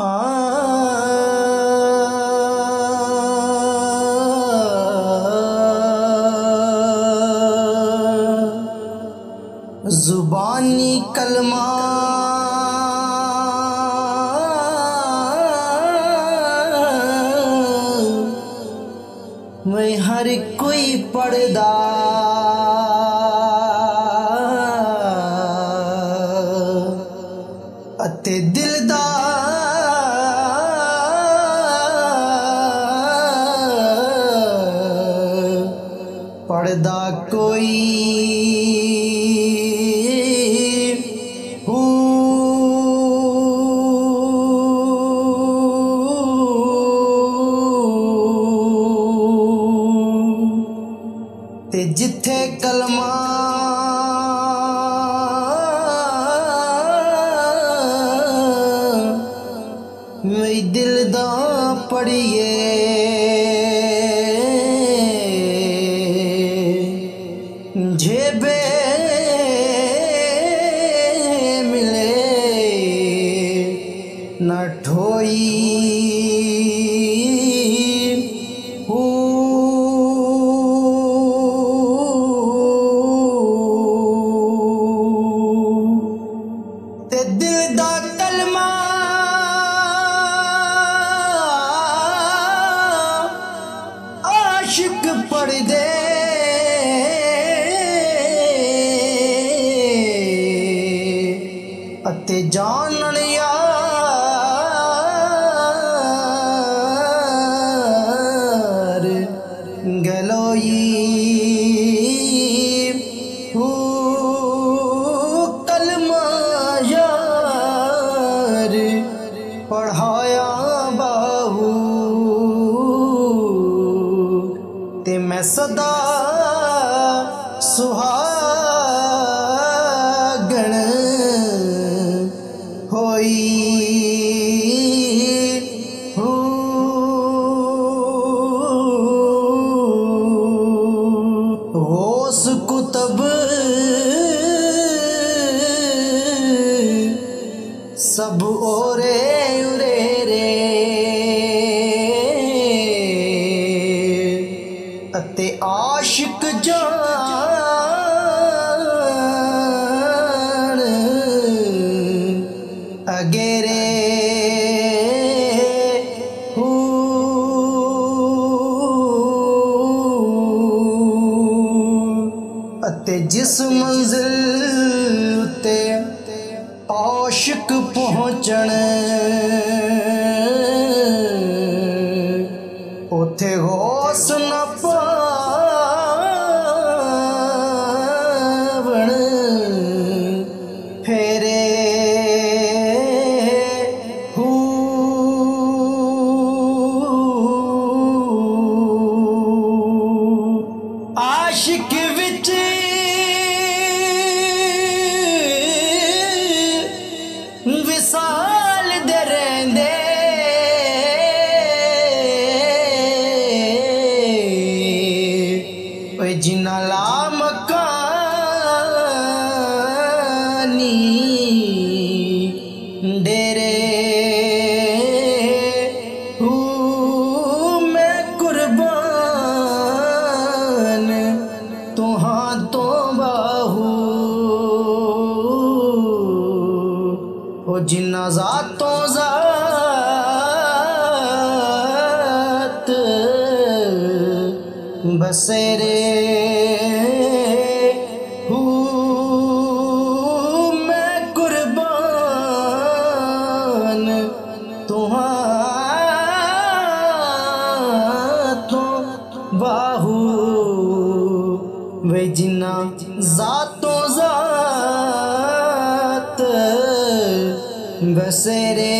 जुबानी कलमा में हर कोई पर्दा अते दिल दा पर्दा कोई ते जिथे कलमा मेरी दिल दा पढ़िए जेबे मिले न ठोई दिल दा कलमा आशिक पढ़दे अते जानन यार गलोई पढ़ाया बाहू ते मैं सदा सुहागण होई हो। होश कुतब सब ओरे उरे रे अते आशिक जान अगेरे हो। अते जिस मंजिल उते आशिक पहुँचण उथे होश न पावण फेरे हो। आशिक विच विसाल दे रेंदे ओए जिन्ना ला मकानी डेरे हो। मैं कुर्बान तुहां तो बाहू ओ जिन्ना जातों जात बसेरे हो। मैं कुर्बान तुहां तो बाहू वे जिन्ना जातों जात बसेरे।